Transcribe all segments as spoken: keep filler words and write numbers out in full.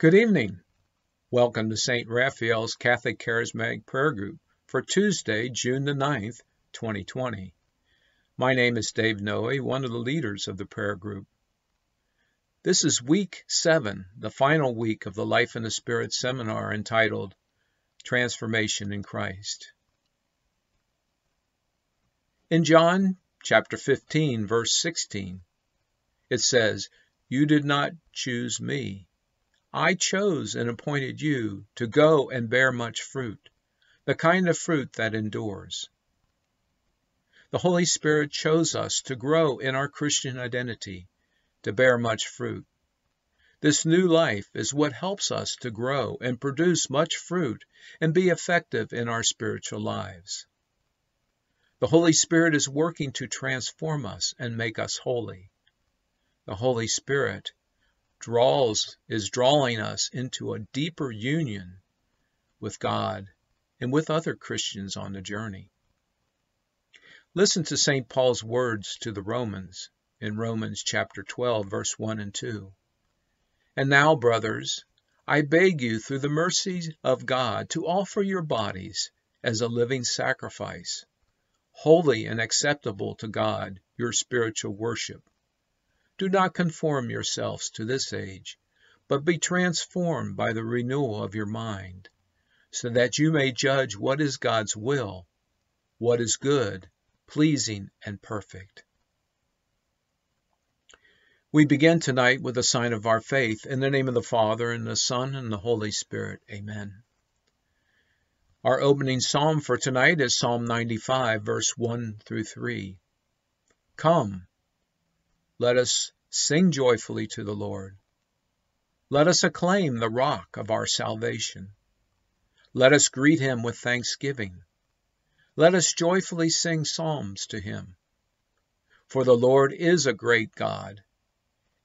Good evening. Welcome to Saint Raphael's Catholic Charismatic Prayer Group for Tuesday, June the ninth, twenty twenty. My name is Dave Noe, one of the leaders of the prayer group. This is week seven, the final week of the Life in the Spirit seminar entitled Transformation in Christ. In John chapter fifteen, verse sixteen, it says, "You did not choose me. I chose and appointed you to go and bear much fruit, the kind of fruit that endures." The Holy Spirit chose us to grow in our Christian identity, to bear much fruit. This new life is what helps us to grow and produce much fruit and be effective in our spiritual lives. The Holy Spirit is working to transform us and make us holy. The Holy Spirit draws is drawing us into a deeper union with God and with other Christians on the journey. Listen to Saint Paul's words to the Romans in Romans chapter twelve, verse one and two. "And now, brothers, I beg you through the mercies of God to offer your bodies as a living sacrifice, holy and acceptable to God, your spiritual worship. Do not conform yourselves to this age, but be transformed by the renewal of your mind, so that you may judge what is God's will, what is good, pleasing, and perfect." We begin tonight with a sign of our faith. In the name of the Father, and the Son, and the Holy Spirit. Amen. Our opening psalm for tonight is Psalm ninety-five, verse one through three. "Come, let us sing joyfully to the Lord. Let us acclaim the rock of our salvation. Let us greet him with thanksgiving. Let us joyfully sing psalms to him. For the Lord is a great God,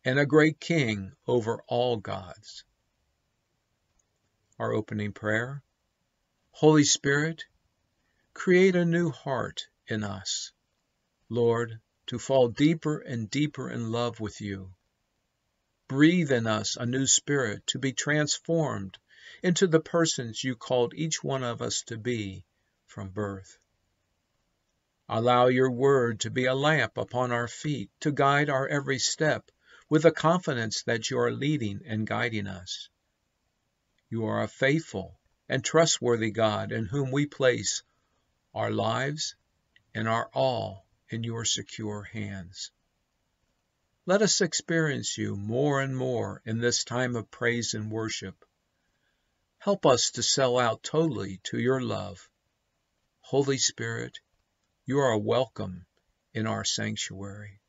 and a great King over all gods." Our opening prayer: Holy Spirit, create a new heart in us, Lord, to fall deeper and deeper in love with you. Breathe in us a new spirit to be transformed into the persons you called each one of us to be from birth. Allow your word to be a lamp upon our feet, to guide our every step with a confidence that you are leading and guiding us. You are a faithful and trustworthy God in whom we place our lives and our all in your secure hands. Let us experience you more and more in this time of praise and worship. Help us to sell out totally to your love. Holy Spirit, you are welcome in our sanctuary.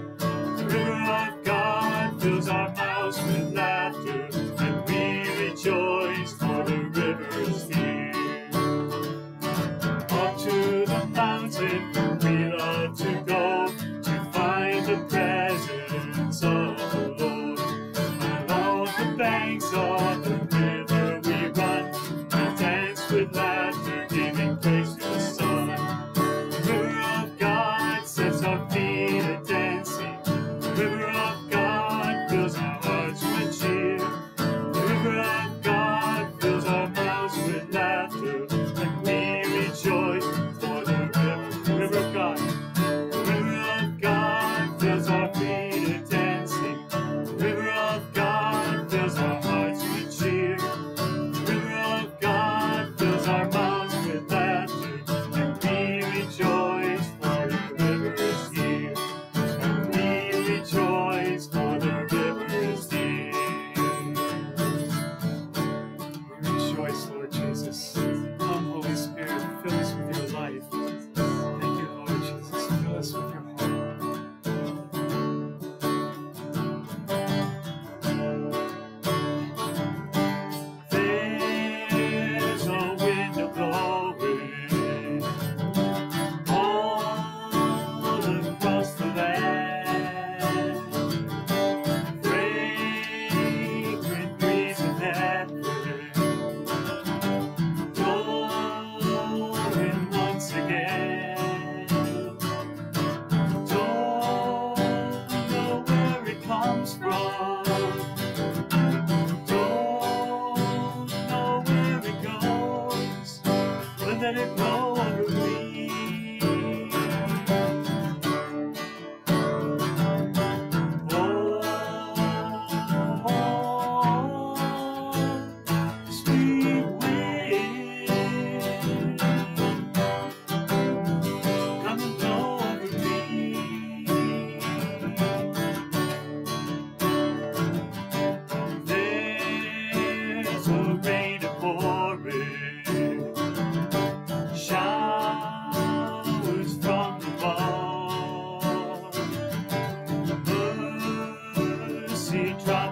The river of God fills our mouths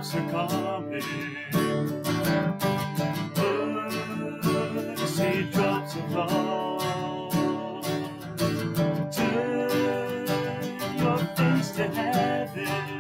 succumbing. Mercy drops of love, turn your face to heaven.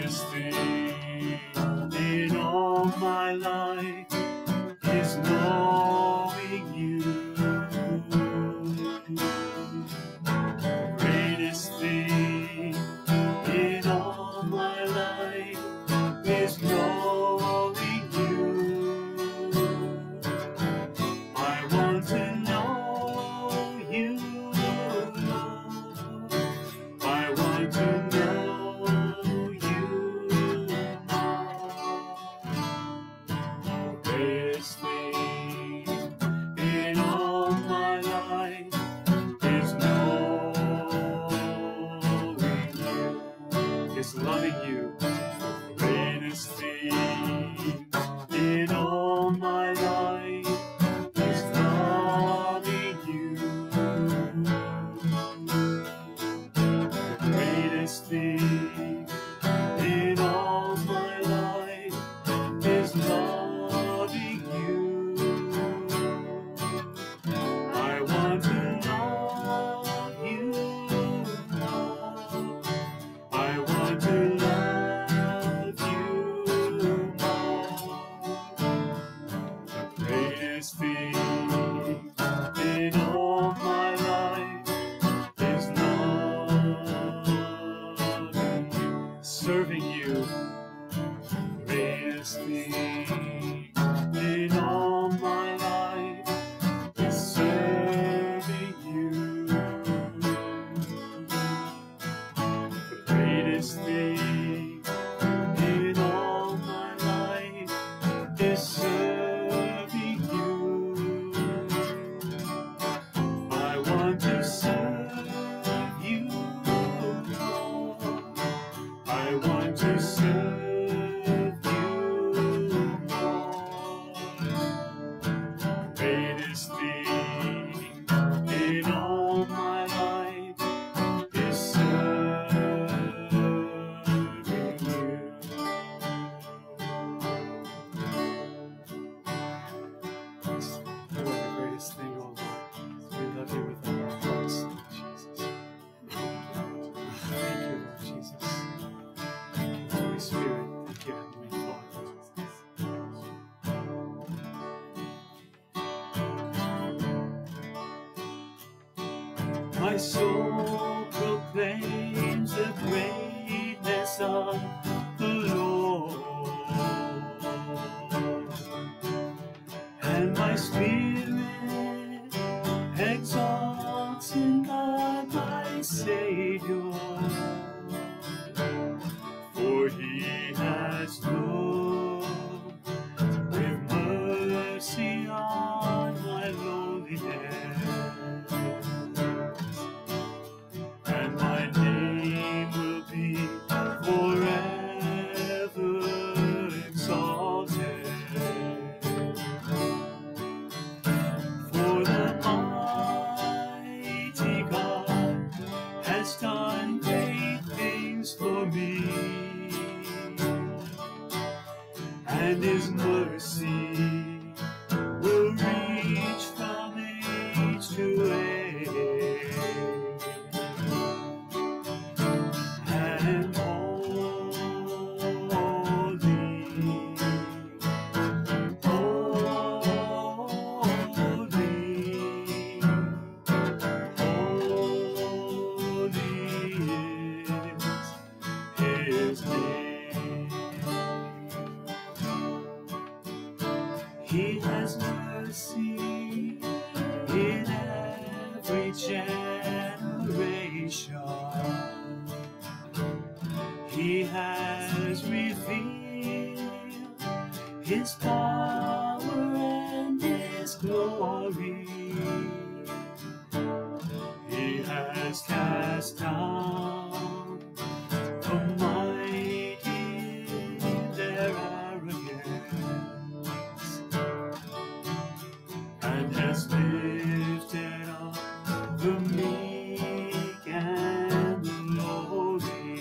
This thing his feet in all my life is not serving you. Greatest thing in all my life is serving you. The greatest thing in all my life is serving you. My soul proclaims the greatness of the Lord, and my spirit exalts in God my Savior, for he has looked with mercy on my loneliness. And his mercy will reach from age to age, and holy, holy, holy is his name. He has mercy in every generation. He has revealed his power and his glory. He has cast down the mighty in their arrogance, has lifted up the meek and the lowly.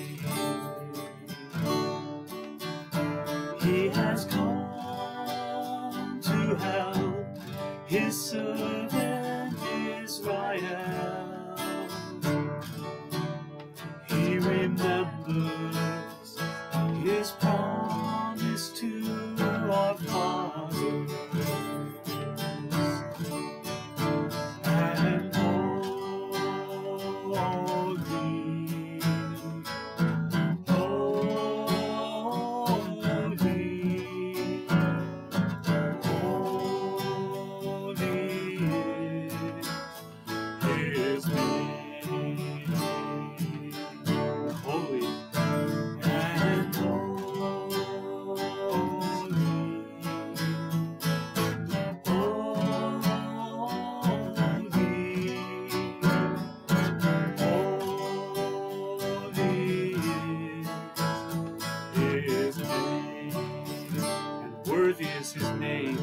He has come to help his servant Israel. He remembers his promise to our fathers. Worthy is his name,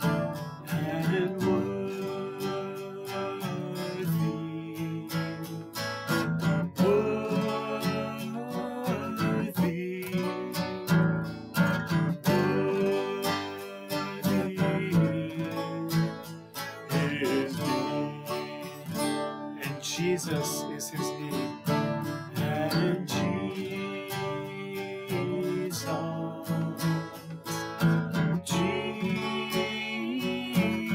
and worthy, worthy, worthy is his name, and Jesus is his name, and Jesus. Jesus.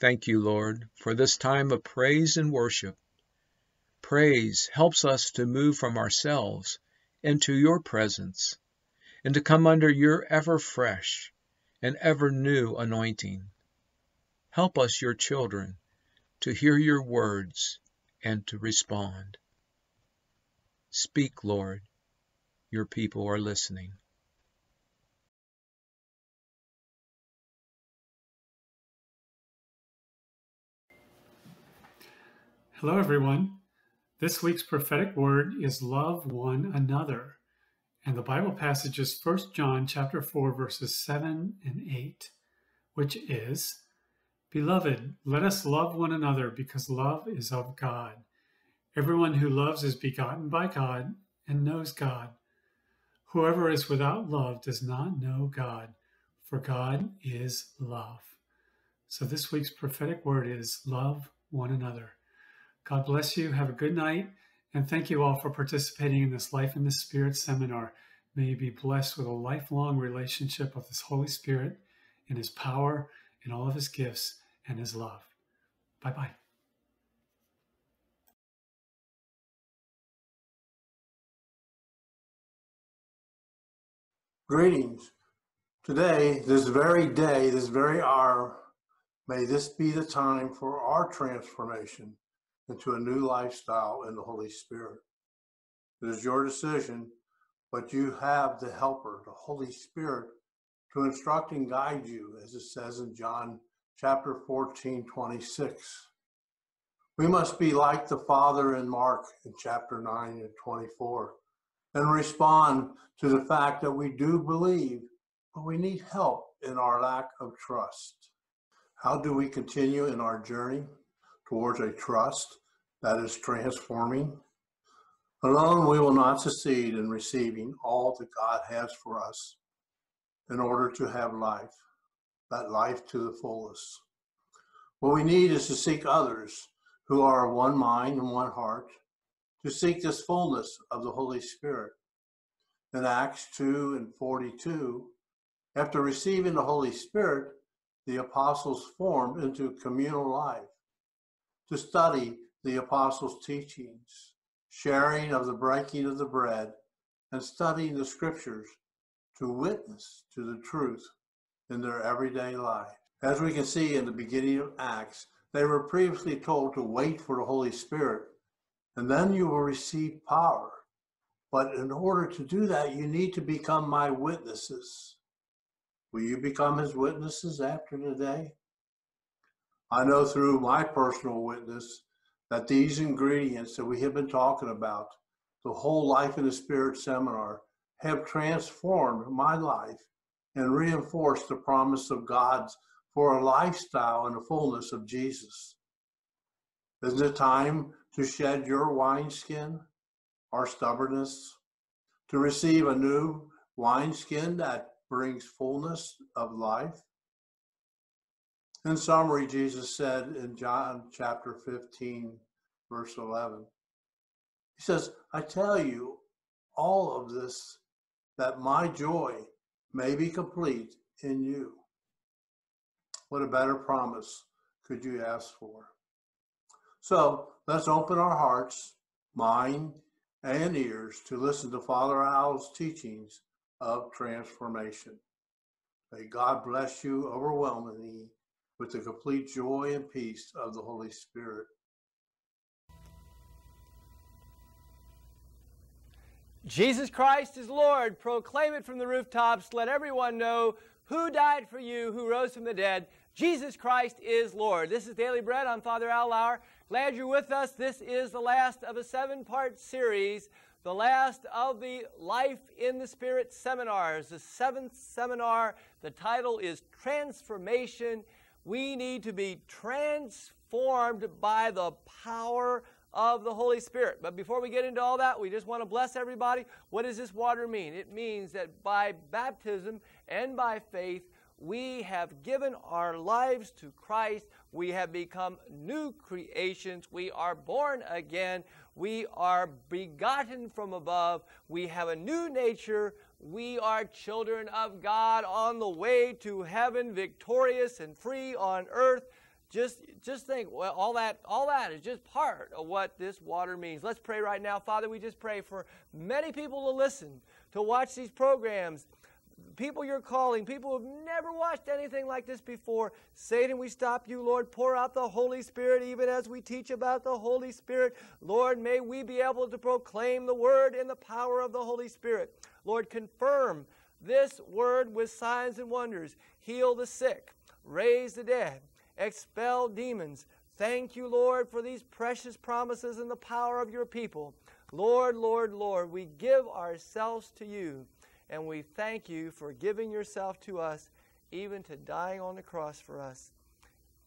Thank you, Lord, for this time of praise and worship. Praise helps us to move from ourselves into your presence and to come under your ever-fresh and ever-new anointing. Help us, your children, to hear your words and to respond. Speak, Lord, your people are listening. Hello, everyone. This week's prophetic word is love one another, and the Bible passage is First John chapter four, verses seven and eight, which is, Beloved, let us love one another, because love is of God. Everyone who loves is begotten by God and knows God. Whoever is without love does not know God, for God is love. So this week's prophetic word is love one another. God bless you. Have a good night. And thank you all for participating in this Life in the Spirit seminar. May you be blessed with a lifelong relationship with this Holy Spirit and his power and all of his gifts and his love. Bye-bye. Greetings. Today, this very day, this very hour, may this be the time for our transformation into a new lifestyle in the Holy Spirit. It is your decision, but you have the helper, the Holy Spirit, to instruct and guide you, as it says in John chapter fourteen, twenty-six. We must be like the Father in Mark in chapter nine and twenty-four, and respond to the fact that we do believe, but we need help in our lack of trust. How do we continue in our journey towards a trust that is transforming? Alone we will not succeed in receiving all that God has for us in order to have life, that life to the fullest. What we need is to seek others who are of one mind and one heart, to seek this fullness of the Holy Spirit. In Acts two and forty-two, after receiving the Holy Spirit, the apostles formed into communal life, to study the apostles' teachings, sharing of the breaking of the bread, and studying the scriptures to witness to the truth in their everyday life. As we can see in the beginning of Acts, they were previously told to wait for the Holy Spirit, and then you will receive power. But in order to do that, you need to become my witnesses. Will you become his witnesses after today? I know through my personal witness that these ingredients that we have been talking about, the whole Life in the Spirit seminar, have transformed my life and reinforced the promise of God's for a lifestyle in the fullness of Jesus. Isn't it time to shed your wineskin, our stubbornness, to receive a new wineskin that brings fullness of life? In summary, Jesus said in John chapter fifteen, verse eleven, he says, I tell you all of this, that my joy may be complete in you. What a better promise could you ask for? So let's open our hearts, mind, and ears to listen to Father Al's teachings of transformation. May God bless you overwhelmingly with the complete joy and peace of the Holy Spirit. Jesus Christ is Lord. Proclaim it from the rooftops. Let everyone know who died for you, who rose from the dead. Jesus Christ is Lord. This is Daily Bread. I'm Father Al Lauer. Glad you're with us. This is the last of a seven-part series, the last of the Life in the Spirit seminars, the seventh seminar. The title is Transformation. We need to be transformed by the power of the Holy Spirit. But before we get into all that, we just want to bless everybody. What does this water mean? It means that by baptism and by faith, we have given our lives to Christ. We have become new creations. We are born again. We are begotten from above. We have a new nature. We are children of God on the way to heaven, victorious and free on earth, Just just think, well, all that all that is just part of what this water means. Let's pray right now. Father, we just pray for many people to listen, to watch these programs, people you're calling, people who've never watched anything like this before. Satan, we stop you, Lord. Pour out the Holy Spirit even as we teach about the Holy Spirit. Lord, may we be able to proclaim the word in the power of the Holy Spirit. Lord, confirm this word with signs and wonders. Heal the sick. Raise the dead. Expel demons. Thank you, Lord, for these precious promises and the power of your people. Lord, Lord, Lord, we give ourselves to you, and we thank you for giving yourself to us, even to dying on the cross for us.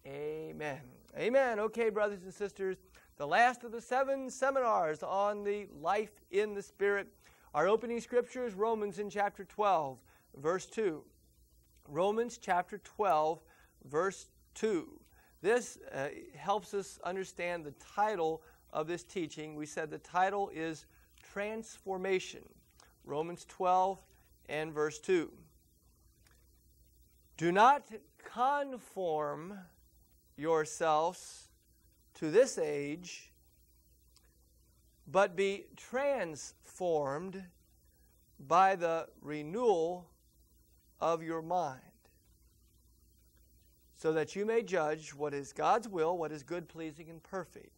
Amen. Amen. Okay, brothers and sisters, the last of the seven seminars on the Life in the Spirit. Our opening scripture is Romans in chapter twelve, verse two. Romans chapter twelve, verse two. Two. This uh, helps us understand the title of this teaching. We said the title is Transformation, Romans twelve and verse two. Do not conform yourselves to this age, but be transformed by the renewal of your mind, so that you may judge what is God's will, what is good, pleasing, and perfect.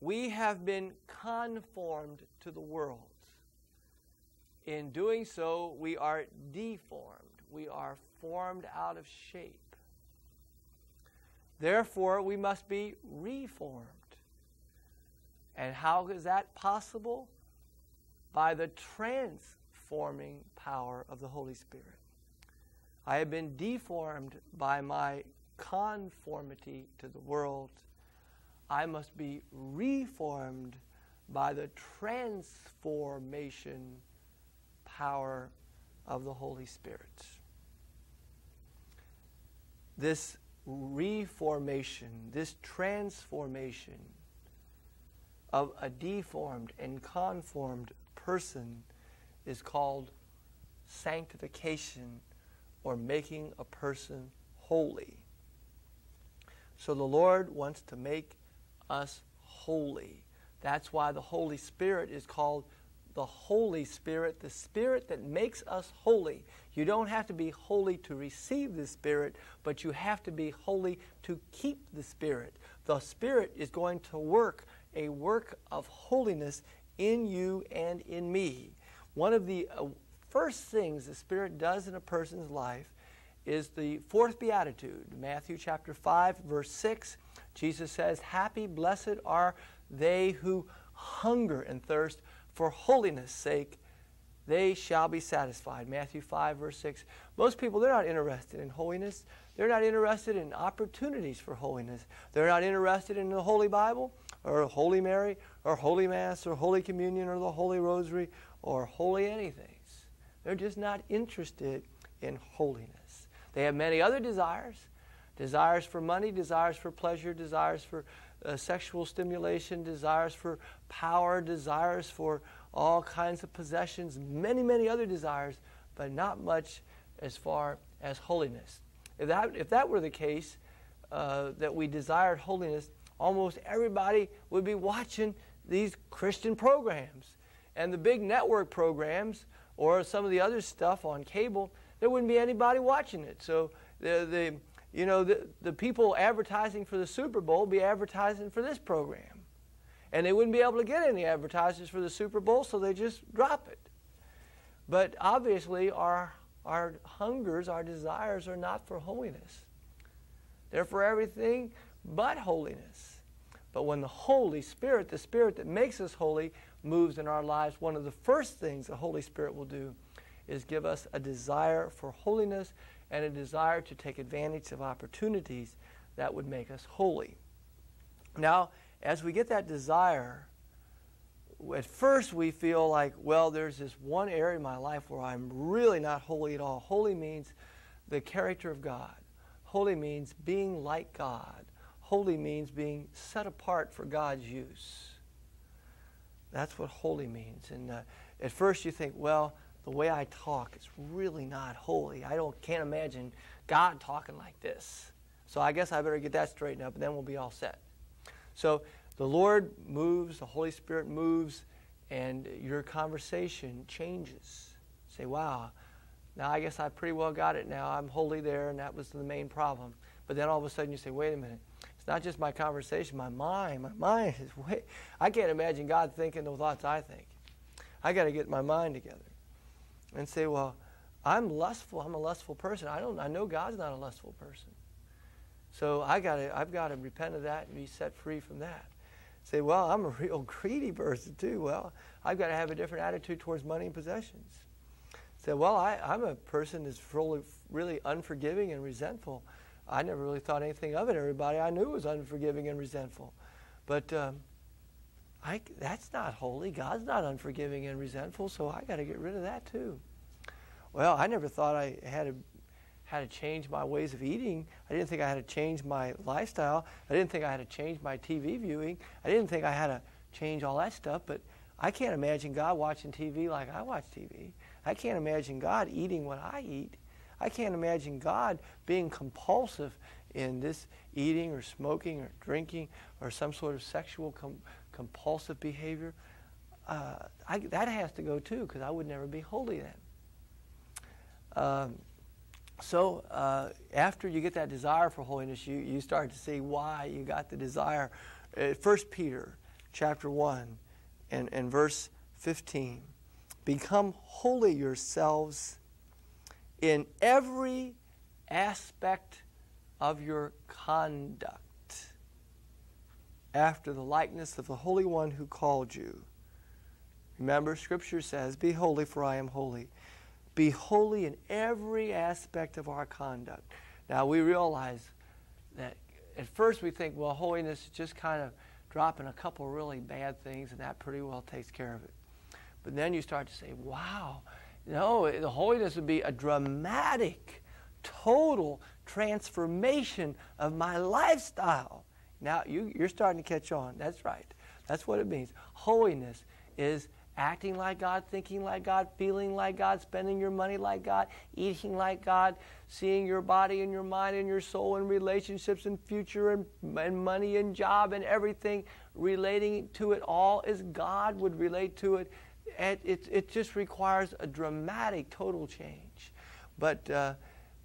We have been conformed to the world. In doing so, we are deformed. We are formed out of shape. Therefore, we must be reformed. And how is that possible? By the transforming power of the Holy Spirit. I have been deformed by my conformity to the world. I must be reformed by the transformation power of the Holy Spirit. This reformation, this transformation of a deformed and conformed person is called sanctification, or making a person holy. So the Lord wants to make us holy. That's why the Holy Spirit is called the Holy Spirit, the Spirit that makes us holy. You don't have to be holy to receive the Spirit, but you have to be holy to keep the Spirit. The Spirit is going to work a work of holiness in you and in me. One of the uh, first things the Spirit does in a person's life is the fourth beatitude. Matthew chapter five, verse six, Jesus says, "Happy, blessed are they who hunger and thirst for holiness' sake. They shall be satisfied." Matthew five, verse six. Most people, they're not interested in holiness. They're not interested in opportunities for holiness. They're not interested in the Holy Bible or Holy Mary or Holy Mass or Holy Communion or the Holy Rosary or holy anything. They're just not interested in holiness. They have many other desires, desires for money, desires for pleasure, desires for uh, sexual stimulation, desires for power, desires for all kinds of possessions, many, many other desires, but not much as far as holiness. If that, if that were the case, uh, that we desired holiness, almost everybody would be watching these Christian programs and the big network programs, or some of the other stuff on cable. There wouldn't be anybody watching it. So the, the you know the, the people advertising for the Super Bowl be advertising for this program, and they wouldn't be able to get any advertisers for the Super Bowl, so they just drop it. But obviously, our our hungers, our desires are not for holiness. They're for everything but holiness. But when the Holy Spirit, the Spirit that makes us holy, moves in our lives, one of the first things the Holy Spirit will do is give us a desire for holiness and a desire to take advantage of opportunities that would make us holy. Now, as we get that desire, at first we feel like, well, there's this one area in my life where I'm really not holy at all. Holy means the character of God. Holy means being like God. Holy means being set apart for God's use. That's what holy means. And uh, at first you think, well, the way I talk is really not holy. I don't, can't imagine God talking like this. So I guess I better get that straightened up, and then we'll be all set. So the Lord moves, the Holy Spirit moves, and your conversation changes. Say, wow, now I guess I pretty well got it now. I'm wholly there, and that was the main problem. But then all of a sudden you say, wait a minute. It's not just my conversation, my mind. My mind is way... I can't imagine God thinking the thoughts I think. I got to get my mind together and say, well, I'm lustful. I'm a lustful person. I don't. I know God's not a lustful person. So I gotta, I've got to repent of that and be set free from that. Say, well, I'm a real greedy person too. Well, I've got to have a different attitude towards money and possessions. Say, well, I, I'm a person that's really, really unforgiving and resentful. I never really thought anything of it. Everybody I knew was unforgiving and resentful. But um, I, that's not holy. God's not unforgiving and resentful, so I got to get rid of that too. Well, I never thought I had to, had to change my ways of eating. I didn't think I had to change my lifestyle. I didn't think I had to change my T V viewing. I didn't think I had to change all that stuff, but I can't imagine God watching T V like I watch T V. I can't imagine God eating what I eat. I can't imagine God being compulsive in this eating or smoking or drinking or some sort of sexual com compulsive behavior. Uh, I, that has to go too, because I would never be holy then. Um, so uh, after you get that desire for holiness, you, you start to see why you got the desire. Uh, First Peter chapter one and, and verse fifteen. Become holy yourselves in every aspect of your conduct, after the likeness of the Holy One who called you. Remember, Scripture says, be holy for I am holy. Be holy in every aspect of our conduct. Now, we realize that at first we think, well, holiness is just kind of dropping a couple really bad things, and that pretty well takes care of it. But then you start to say, wow, no, the holiness would be a dramatic, total transformation of my lifestyle. Now, you, you're starting to catch on. That's right. That's what it means. Holiness is acting like God, thinking like God, feeling like God, spending your money like God, eating like God, seeing your body and your mind and your soul and relationships and future and, and money and job and everything, relating to it all as God would relate to it. And it, it just requires a dramatic total change. But uh,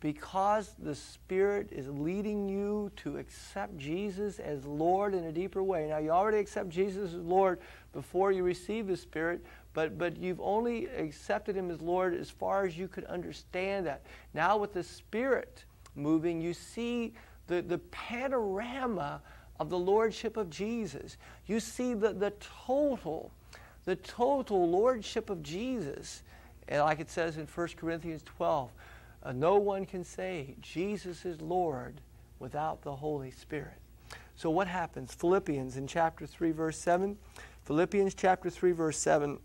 because the Spirit is leading you to accept Jesus as Lord in a deeper way. Now, you already accept Jesus as Lord before you receive the Spirit, but, but you've only accepted Him as Lord as far as you could understand that. Now, with the Spirit moving, you see the, the panorama of the Lordship of Jesus. You see the, the total, the total Lordship of Jesus. And like it says in First Corinthians twelve, Uh, no one can say Jesus is Lord without the Holy Spirit. So what happens? Philippians in chapter three, verse seven. Philippians chapter three, verse seven.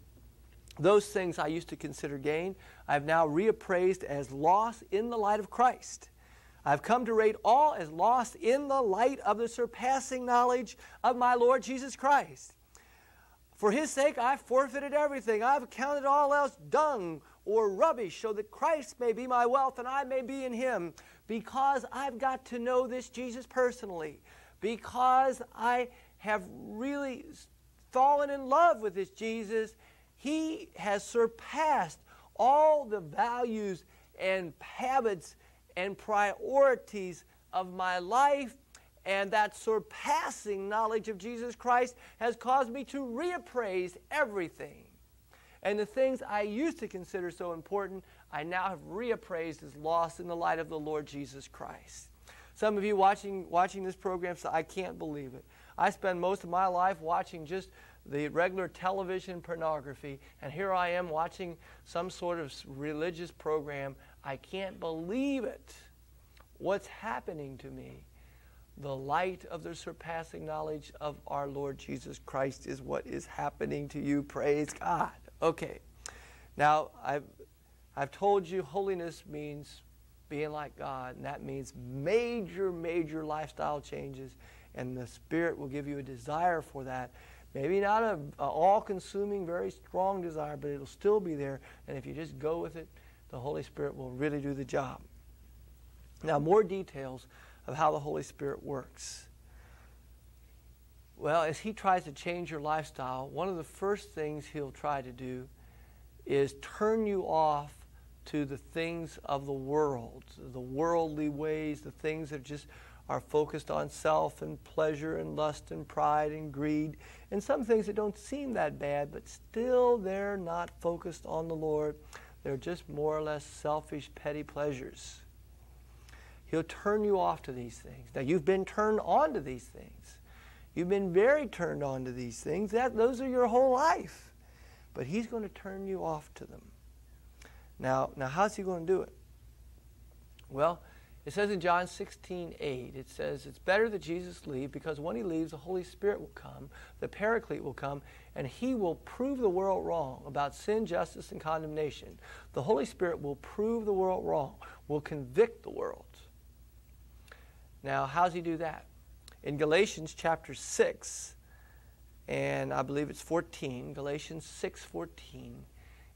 Those things I used to consider gain, I have now reappraised as loss in the light of Christ. I have come to rate all as loss in the light of the surpassing knowledge of my Lord Jesus Christ. For His sake I forfeited everything. I have counted all else dung or rubbish, so that Christ may be my wealth and I may be in Him, because I've got to know this Jesus personally, because I have really fallen in love with this Jesus. He has surpassed all the values and habits and priorities of my life, and that surpassing knowledge of Jesus Christ has caused me to reappraise everything. And the things I used to consider so important, I now have reappraised as lost in the light of the Lord Jesus Christ. Some of you watching, watching this program say, I can't believe it. I spend most of my life watching just the regular television pornography, and here I am watching some sort of religious program. I can't believe it. What's happening to me? The light of the surpassing knowledge of our Lord Jesus Christ is what is happening to you. Praise God. Okay, now I've, I've told you holiness means being like God, and that means major, major lifestyle changes, and the Spirit will give you a desire for that. Maybe not an all-consuming, very strong desire, but it'll still be there, and if you just go with it, the Holy Spirit will really do the job. Now, more details of how the Holy Spirit works. Well, as he tries to change your lifestyle, one of the first things he'll try to do is turn you off to the things of the world, the worldly ways, the things that just are focused on self and pleasure and lust and pride and greed, and some things that don't seem that bad, but still they're not focused on the Lord. They're just more or less selfish, petty pleasures. He'll turn you off to these things. Now, you've been turned on to these things. You've been very turned on to these things. That, those are your whole life. But he's going to turn you off to them. Now, now, how's he going to do it? Well, it says in John sixteen eight, it says, it's better that Jesus leave, because when he leaves, the Holy Spirit will come, the Paraclete will come, and he will prove the world wrong about sin, justice, and condemnation. The Holy Spirit will prove the world wrong, will convict the world. Now, how does he do that? In Galatians chapter six, and I believe it's fourteen, Galatians six fourteen,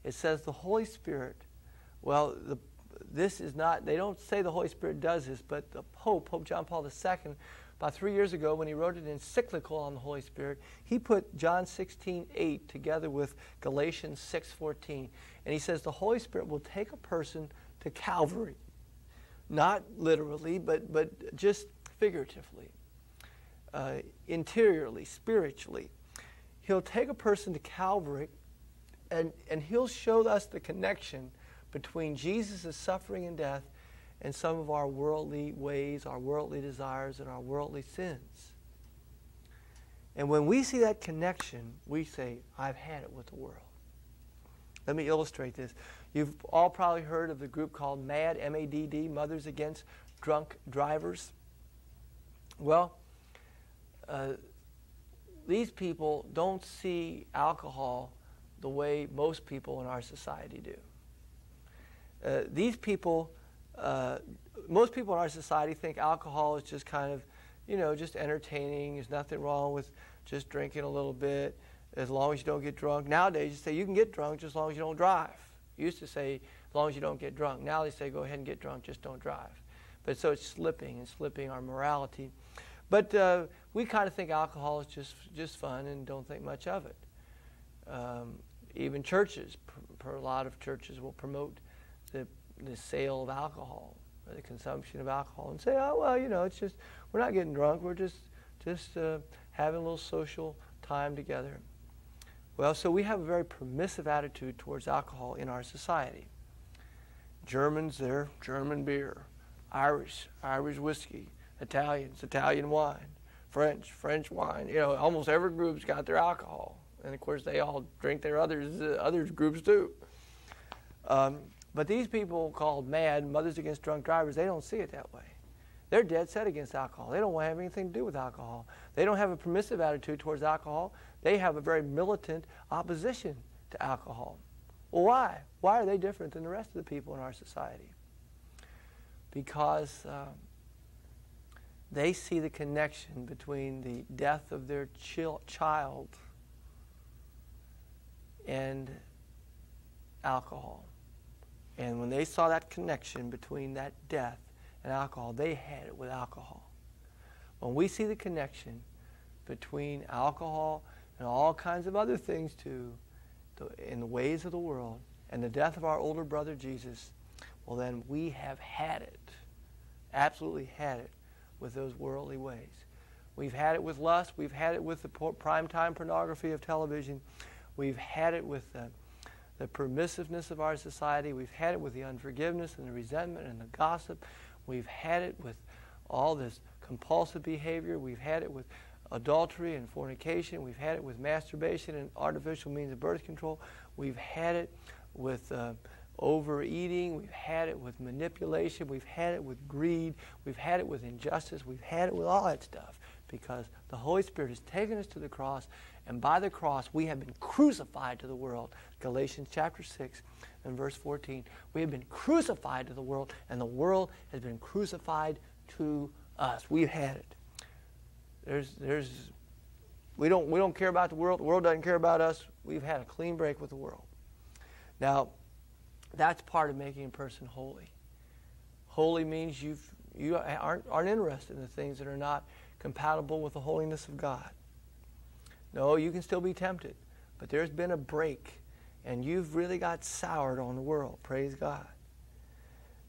it says the Holy Spirit, well, the, this is not, they don't say the Holy Spirit does this, but the Pope, Pope John Paul the Second, about three years ago when he wrote an encyclical on the Holy Spirit, he put John sixteen eight together with Galatians six fourteen. And he says the Holy Spirit will take a person to Calvary, not literally, but, but just figuratively, uh, interiorly, spiritually. He'll take a person to Calvary, And, and he'll show us the connection between Jesus' suffering and death and some of our worldly ways, our worldly desires, and our worldly sins. And when we see that connection, we say, I've had it with the world. Let me illustrate this. You've all probably heard of the group called MADD, M A D D, Mothers Against Drunk Drivers. Well, uh, these people don't see alcohol the way most people in our society do. Uh, these people, uh, most people in our society think alcohol is just kind of, you know, just entertaining. There's nothing wrong with just drinking a little bit as long as you don't get drunk. Nowadays, you say you can get drunk just as long as you don't drive. You used to say as long as you don't get drunk. Now they say go ahead and get drunk, just don't drive. But so it's slipping and slipping our morality. But uh, we kind of think alcohol is just, just fun and don't think much of it. Um, Even churches, a lot of churches will promote the, the sale of alcohol or the consumption of alcohol and say, oh, well, you know, it's just, we're not getting drunk. We're just, just uh, having a little social time together. Well, so we have a very permissive attitude towards alcohol in our society. Germans, they're German beer. Irish, Irish whiskey. Italians, Italian wine. French, French wine. You know, almost every group's got their alcohol. And, of course, they all drink their others, uh, other groups, too. Um, but these people called MADD, Mothers Against Drunk Drivers, they don't see it that way. They're dead set against alcohol. They don't want to have anything to do with alcohol. They don't have a permissive attitude towards alcohol. They have a very militant opposition to alcohol. Well, why? Why are they different than the rest of the people in our society? Because um, they see the connection between the death of their chil- child and alcohol. And when they saw that connection between that death and alcohol, they had it with alcohol. When we see the connection between alcohol and all kinds of other things too, in the ways of the world, and the death of our older brother Jesus, well then we have had it, absolutely had it with those worldly ways. We've had it with lust, we've had it with the primetime pornography of television, we've had it with the, the permissiveness of our society. We've had it with the unforgiveness and the resentment and the gossip. We've had it with all this compulsive behavior. We've had it with adultery and fornication. We've had it with masturbation and artificial means of birth control. We've had it with uh, overeating. We've had it with manipulation. We've had it with greed. We've had it with injustice. We've had it with all that stuff, because the Holy Spirit has taken us to the cross, and by the cross we have been crucified to the world. Galatians chapter six and verse fourteen. We have been crucified to the world, and the world has been crucified to us. We've had it. There's, there's, we don't, we don't care about the world. The world doesn't care about us. We've had a clean break with the world. Now, that's part of making a person holy. Holy means you've, You aren't, aren't interested in the things that are not compatible with the holiness of God. No, you can still be tempted, but there's been a break, and you've really got soured on the world. Praise God.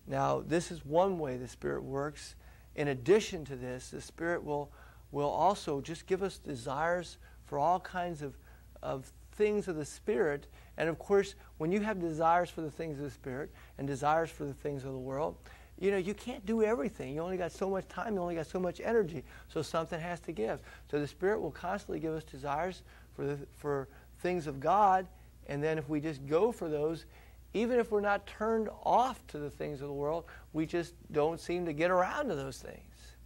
Now, this is one way the Spirit works. In addition to this, the Spirit will, will also just give us desires for all kinds of, of things of the Spirit. And of course, when you have desires for the things of the Spirit and desires for the things of the world, you know, you can't do everything. You only got so much time. You only got so much energy. So something has to give. So the Spirit will constantly give us desires for, the, for things of God. And then if we just go for those, even if we're not turned off to the things of the world, we just don't seem to get around to those things.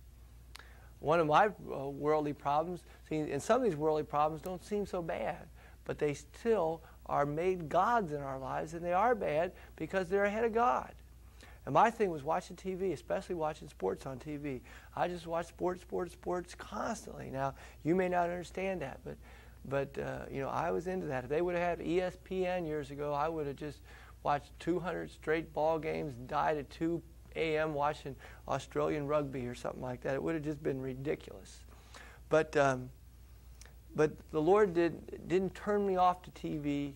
One of my uh, worldly problems, see, and some of these worldly problems don't seem so bad, but they still are made gods in our lives, and they are bad because they're ahead of God. And my thing was watching T V, especially watching sports on T V. I just watched sports, sports, sports constantly. Now, you may not understand that, but, but uh, you know, I was into that. If they would have had E S P N years ago, I would have just watched two hundred straight ball games and died at two A M watching Australian rugby or something like that. It would have just been ridiculous. But, um, but the Lord did, didn't turn me off to T V.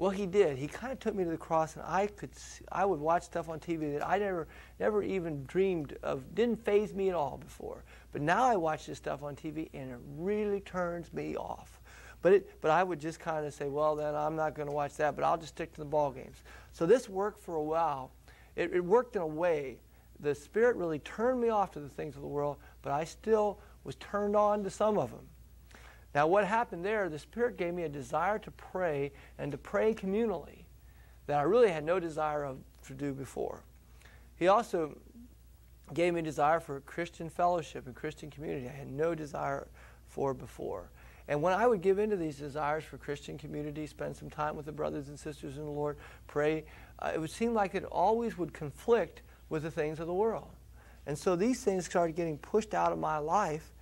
Well, he did. He kind of took me to the cross, and I could see, I would watch stuff on T V that I never, never even dreamed of, didn't faze me at all before. But now I watch this stuff on T V, and it really turns me off. But it, but I would just kind of say, well, then I'm not going to watch that, but I'll just stick to the ball games. So this worked for a while. It, it worked in a way. The Spirit really turned me off to the things of the world, but I still was turned on to some of them. Now, what happened there, the Spirit gave me a desire to pray and to pray communally that I really had no desire of, to do before. He also gave me a desire for Christian fellowship and Christian community I had no desire for before. And when I would give into these desires for Christian community, spend some time with the brothers and sisters in the Lord, pray, uh, it would seem like it always would conflict with the things of the world. And so these things started getting pushed out of my life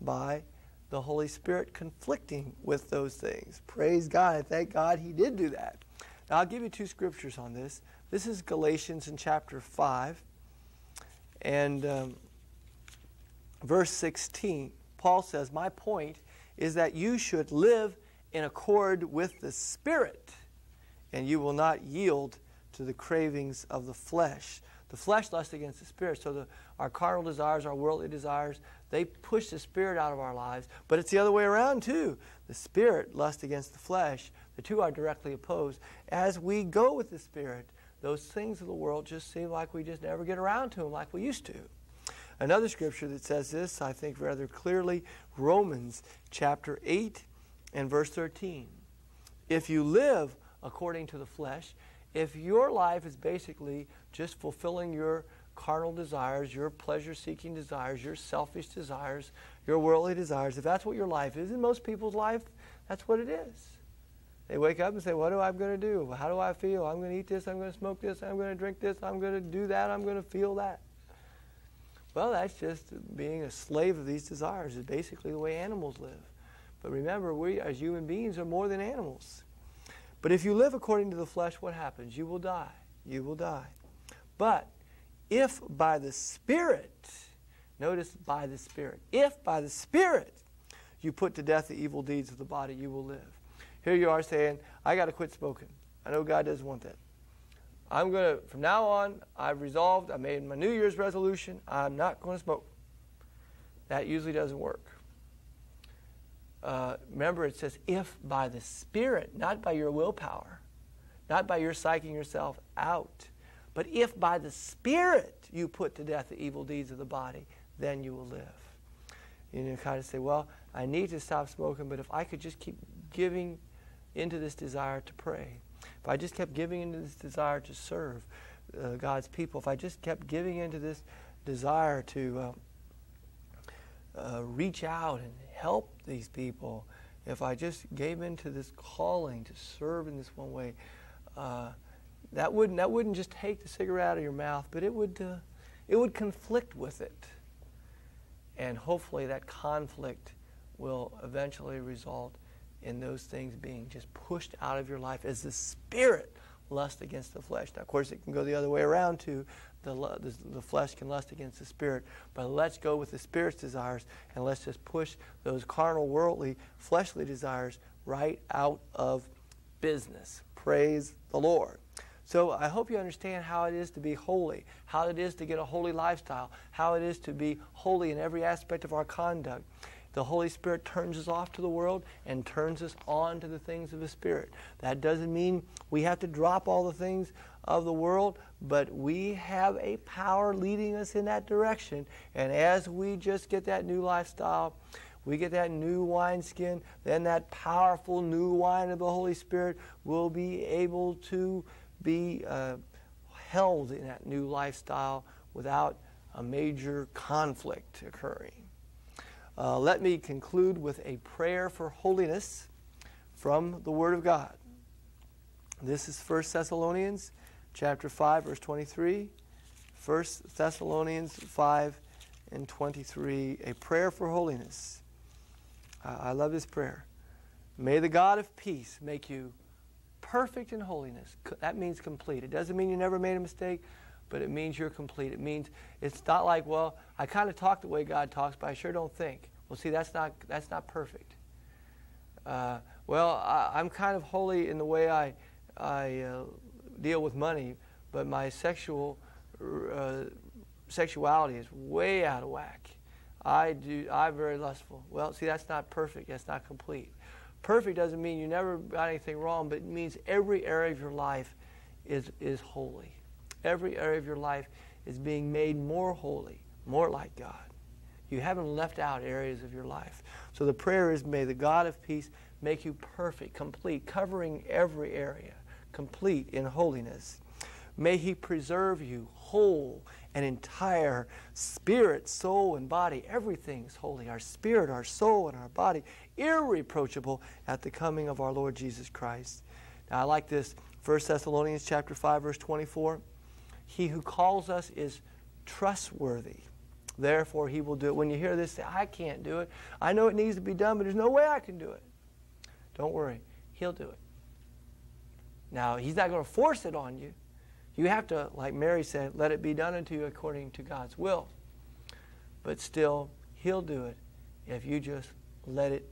by the Holy Spirit conflicting with those things. Praise God. I thank God he did do that. Now, I'll give you two scriptures on this. This is Galatians in chapter five and um, verse sixteen. Paul says, my point is that you should live in accord with the Spirit, and you will not yield to the cravings of the flesh. The flesh lusts against the Spirit. So the, our carnal desires, our worldly desires, they push the Spirit out of our lives. But it's the other way around, too. The Spirit lusts against the flesh. The two are directly opposed. As we go with the Spirit, those things of the world just seem like we just never get around to them like we used to. Another scripture that says this, I think rather clearly, Romans chapter eight and verse thirteen. If you live according to the flesh, if your life is basically just fulfilling your carnal desires, your pleasure-seeking desires, your selfish desires, your worldly desires, if that's what your life is, in most people's life, that's what it is. They wake up and say, what am I going to do? How do I feel? I'm going to eat this, I'm going to smoke this, I'm going to drink this, I'm going to do that, I'm going to feel that. Well, that's just being a slave of these desires. It's basically the way animals live. But remember, we as human beings are more than animals. But if you live according to the flesh, what happens? You will die. You will die. But if by the Spirit, notice by the Spirit, if by the Spirit you put to death the evil deeds of the body, you will live. Here you are saying, I got to quit smoking. I know God doesn't want that. I'm going to, from now on, I've resolved, I made my New Year's resolution, I'm not going to smoke. That usually doesn't work. Uh, remember, it says, if by the Spirit, not by your willpower, not by your psyching yourself out, but if by the Spirit you put to death the evil deeds of the body, then you will live. You know, kind of say, well, I need to stop smoking, but if I could just keep giving into this desire to pray, if I just kept giving into this desire to serve uh, God's people, if I just kept giving into this desire to uh, Uh, reach out and help these people, if I just gave in to this calling to serve in this one way, uh, that wouldn't that wouldn't just take the cigarette out of your mouth, but it would uh, it would conflict with it, and hopefully that conflict will eventually result in those things being just pushed out of your life as the Spirit lust against the flesh. Now, of course, it can go the other way around too. The, the, the flesh can lust against the spirit, but let's go with the spirit's desires, and let's just push those carnal, worldly, fleshly desires right out of business. Praise the Lord. So I hope you understand how it is to be holy, how it is to get a holy lifestyle, how it is to be holy in every aspect of our conduct. The Holy Spirit turns us off to the world and turns us on to the things of the Spirit. That doesn't mean we have to drop all the things of the world, but we have a power leading us in that direction. And as we just get that new lifestyle, we get that new wineskin, then that powerful new wine of the Holy Spirit will be able to be uh, held in that new lifestyle without a major conflict occurring. Uh, let me conclude with a prayer for holiness from the Word of God. This is First Thessalonians chapter five, verse twenty-three. First Thessalonians five and twenty-three, a prayer for holiness. Uh, I love this prayer. May the God of peace make you perfect in holiness. That means complete. It doesn't mean you never made a mistake, but it means you're complete. It means it's not like, well, I kind of talk the way God talks, but I sure don't think. Well, see, that's not that's not perfect. Uh, well, I, I'm kind of holy in the way I I uh, deal with money, but my sexual uh, sexuality is way out of whack. I do I'm very lustful. Well, see, that's not perfect. That's not complete. Perfect doesn't mean you never got anything wrong, but it means every area of your life is is holy. Every area of your life is being made more holy, more like God. You haven't left out areas of your life. So the prayer is, may the God of peace make you perfect, complete, covering every area, complete in holiness. May he preserve you whole and entire, spirit, soul, and body. Everything's holy, our spirit, our soul, and our body, irreproachable at the coming of our Lord Jesus Christ. Now, I like this, First Thessalonians chapter five, verse twenty-four. He who calls us is trustworthy. Therefore, he will do it. When you hear this, say, I can't do it. I know it needs to be done, but there's no way I can do it. Don't worry. He'll do it. Now, he's not going to force it on you. You have to, like Mary said, let it be done unto you according to God's will. But still, he'll do it if you just let it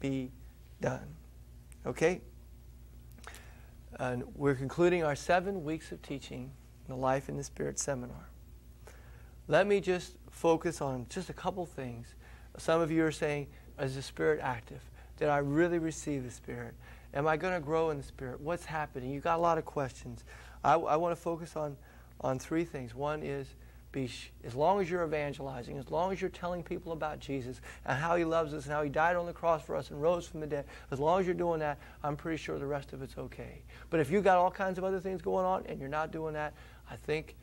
be done. Okay? And we're concluding our seven weeks of teaching, the Life in the Spirit seminar. Let me just focus on just a couple things. Some of you are saying, is the Spirit active? Did I really receive the Spirit? Am I going to grow in the Spirit? What's happening? You've got a lot of questions. I, I want to focus on, on three things. One is, be sh as long as you're evangelizing, as long as you're telling people about Jesus and how he loves us and how he died on the cross for us and rose from the dead, as long as you're doing that, I'm pretty sure the rest of it's okay. But if you've got all kinds of other things going on and you're not doing that, I think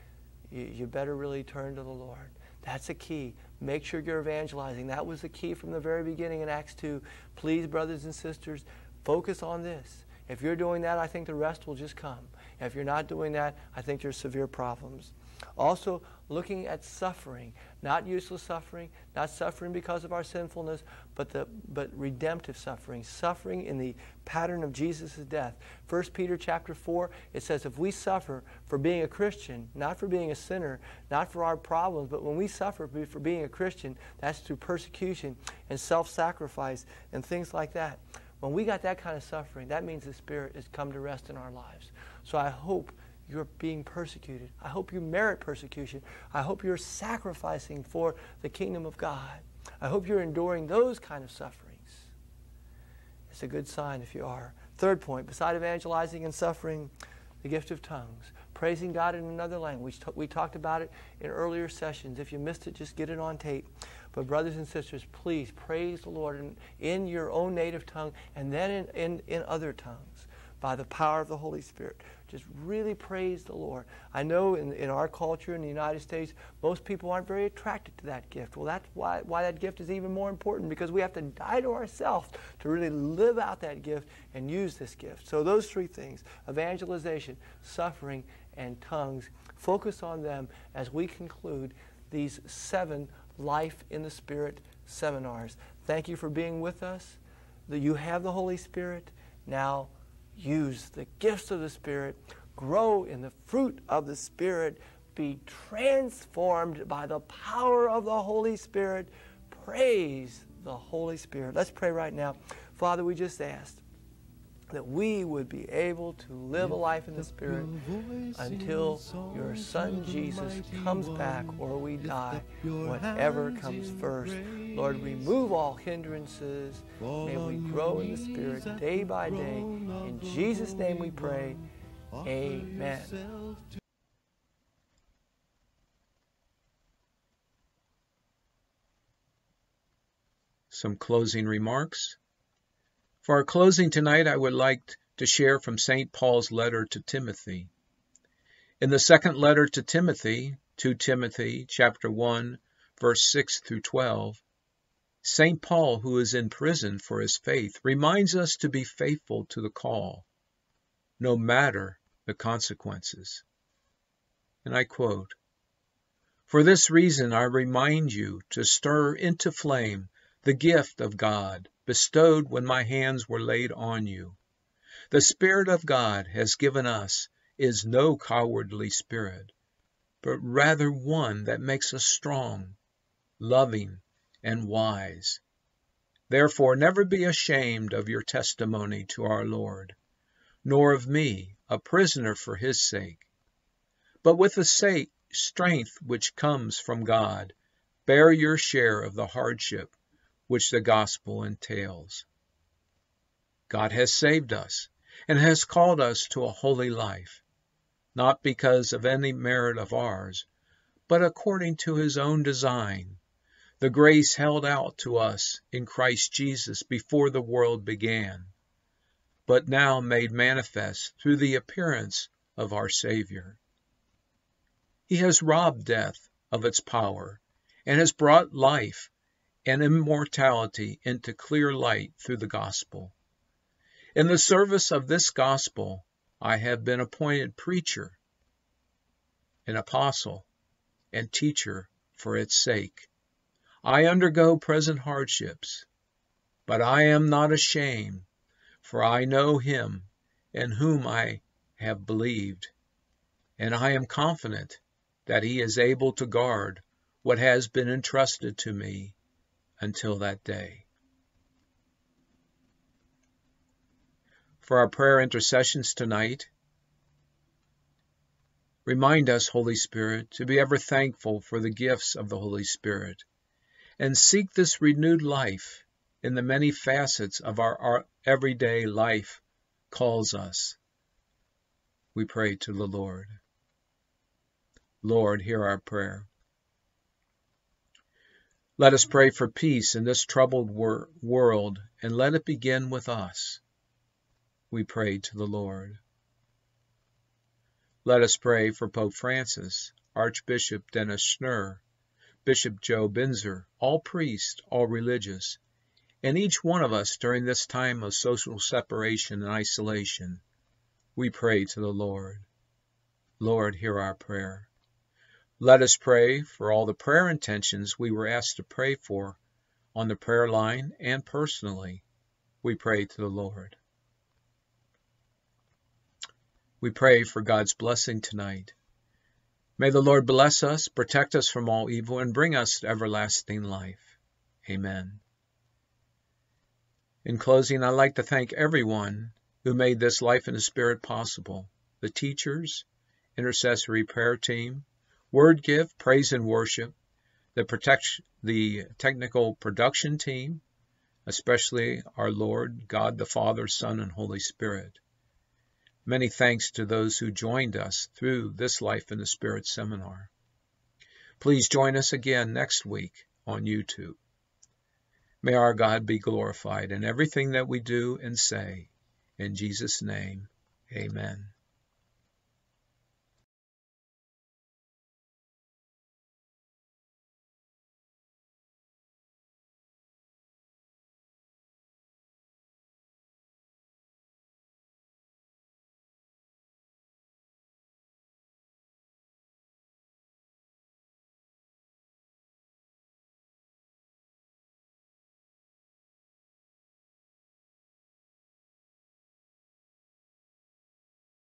you, you better really turn to the Lord. That's a key. Make sure you're evangelizing. That was the key from the very beginning in Acts two. Please, brothers and sisters, focus on this. If you're doing that, I think the rest will just come. If you're not doing that, I think there's severe problems. Also, looking at suffering, not useless suffering, not suffering because of our sinfulness, but, the, but redemptive suffering, suffering in the pattern of Jesus' death. First Peter chapter four, it says, if we suffer for being a Christian, not for being a sinner, not for our problems, but when we suffer for being a Christian, that's through persecution and self-sacrifice and things like that. When we got that kind of suffering, that means the Spirit has come to rest in our lives. So I hope you're being persecuted. I hope you merit persecution. I hope you're sacrificing for the kingdom of God. I hope you're enduring those kind of sufferings. It's a good sign if you are. Third point, beside evangelizing and suffering, the gift of tongues. Praising God in another language. We talked about it in earlier sessions. If you missed it, just get it on tape. But brothers and sisters, please praise the Lord in, in your own native tongue and then in, in, in other tongues by the power of the Holy Spirit. Just really praise the Lord. I know in, in our culture in the United States, most people aren't very attracted to that gift. Well, that's why, why that gift is even more important, because we have to die to ourselves to really live out that gift and use this gift. So those three things, evangelization, suffering, and tongues, focus on them as we conclude these seven Life in the Spirit seminars. Thank you for being with us. You have the Holy Spirit. Now use the gifts of the Spirit. grow in the fruit of the Spirit, be transformed by the power of the Holy Spirit. Praise the Holy Spirit. Let's pray right now. Father, we just asked that we would be able to live a life in the Spirit until your Son Jesus comes back or we die, whatever comes first. Lord, remove all hindrances. May we grow in the Spirit day by day. In Jesus' name we pray. Amen. Some closing remarks. For our closing tonight, I would like to share from Saint Paul's letter to Timothy. In the second letter to Timothy, Second Timothy, chapter one, verse six through twelve, Saint Paul, who is in prison for his faith, reminds us to be faithful to the call, no matter the consequences. And I quote, "For this reason I remind you to stir into flame the gift of God, bestowed when my hands were laid on you. The Spirit of God has given us is no cowardly spirit, but rather one that makes us strong, loving, and wise. Therefore, never be ashamed of your testimony to our Lord, nor of me, a prisoner for his sake. But with the sake, strength which comes from God, bear your share of the hardship which the gospel entails. God has saved us and has called us to a holy life, not because of any merit of ours, but according to his own design, the grace held out to us in Christ Jesus before the world began, but now made manifest through the appearance of our Savior. He has robbed death of its power and has brought life and immortality into clear light through the gospel. In the service of this gospel, I have been appointed preacher, an apostle, and teacher for its sake. I undergo present hardships, but I am not ashamed, for I know him in whom I have believed, and I am confident that he is able to guard what has been entrusted to me until that day." For our prayer intercessions tonight, remind us, Holy Spirit, to be ever thankful for the gifts of the Holy Spirit and seek this renewed life in the many facets of our, our everyday life calls us. We pray to the Lord. Lord, hear our prayer. Let us pray for peace in this troubled wor- world, and let it begin with us. We pray to the Lord. Let us pray for Pope Francis, Archbishop Dennis Schnur, Bishop Joe Binzer, all priests, all religious, and each one of us during this time of social separation and isolation. We pray to the Lord. Lord, hear our prayer. Let us pray for all the prayer intentions we were asked to pray for on the prayer line and personally. We pray to the Lord. We pray for God's blessing tonight. May the Lord bless us, protect us from all evil, and bring us to everlasting life. Amen. In closing, I'd like to thank everyone who made this Life in the Spirit possible. The teachers, intercessory prayer team, Word Give, Praise and Worship, the, protection, the technical production team, especially our Lord, God the Father, Son, and Holy Spirit. Many thanks to those who joined us through this Life in the Spirit seminar. Please join us again next week on YouTube. May our God be glorified in everything that we do and say. In Jesus' name, amen.